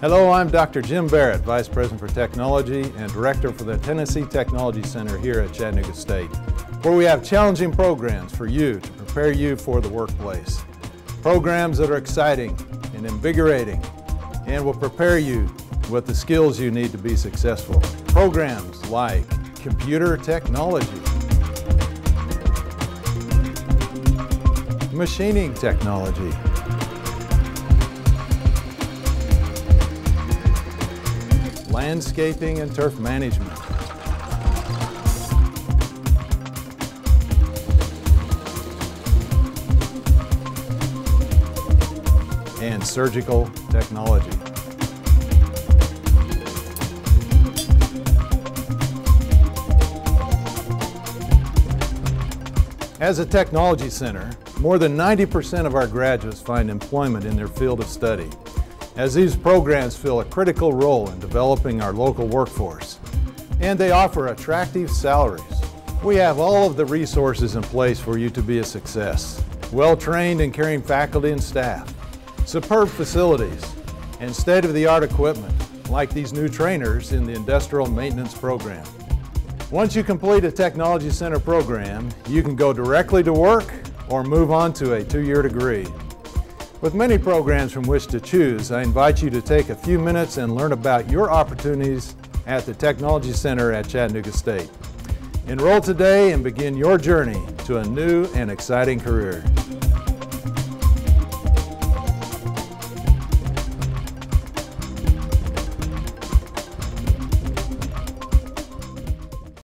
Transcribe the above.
Hello, I'm Dr. Jim Barrott, Vice President for Technology and Director for the Tennessee Technology Center here at Chattanooga State, where we have challenging programs for you to prepare you for the workplace. Programs that are exciting and invigorating and will prepare you with the skills you need to be successful. Programs like computer technology, machining technology, landscaping and turf management, and surgical technology. As a technology center, more than 90% of our graduates find employment in their field of study, as these programs fill a critical role in developing our local workforce, and they offer attractive salaries. We have all of the resources in place for you to be a success. Well-trained and caring faculty and staff, superb facilities, and state-of-the-art equipment, like these new trainers in the industrial maintenance program. Once you complete a Technology Center program, you can go directly to work or move on to a two-year degree. With many programs from which to choose, I invite you to take a few minutes and learn about your opportunities at the Technology Center at Chattanooga State. Enroll today and begin your journey to a new and exciting career.